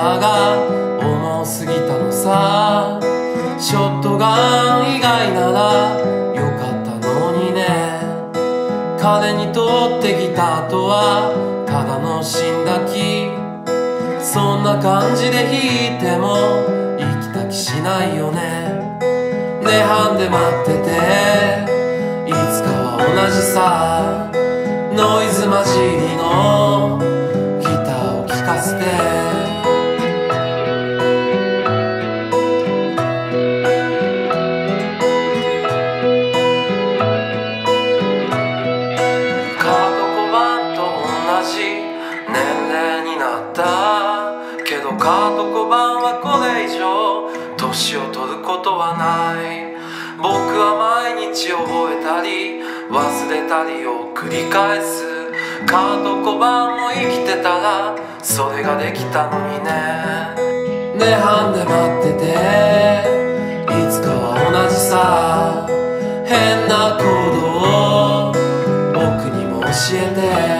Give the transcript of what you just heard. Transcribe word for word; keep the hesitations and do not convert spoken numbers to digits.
が重すぎたのさ。ショットガン以外ならよかったのにね。金に取ってきた後はただの死んだ気。そんな感じで弾いても生きた気しないよね。妬んで待ってていつかは同じさ。ノイズ混じりのギターを聴かせてカート小判はこれ以上年を取ることはない。僕は毎日覚えたり忘れたりを繰り返す。カート小判も生きてたらそれができたのにね。妬んで待ってていつかは同じさ。変な行動を僕にも教えて